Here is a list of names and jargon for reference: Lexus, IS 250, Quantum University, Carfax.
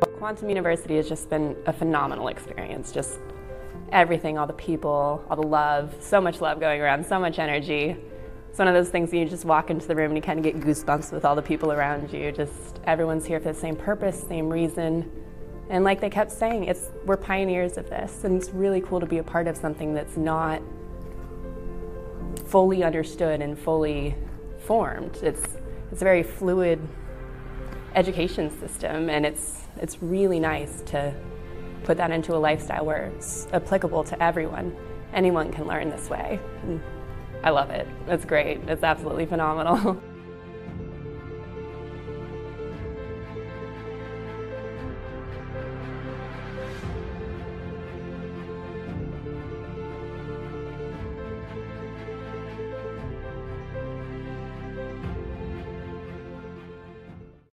Quantum University has just been a phenomenal experience. Just everything, all the people, all the love, so much love going around, so much energy. It's one of those things that you just walk into the room and you kind of get goosebumps with all the people around you. Just everyone's here for the same purpose, same reason. And like they kept saying, we're pioneers of this, and it's really cool to be a part of something that's not fully understood and fully formed. It's a very fluid education system, and it's really nice to put that into a lifestyle where it's applicable to everyone. Anyone can learn this way. And I love it. It's great. It's absolutely phenomenal.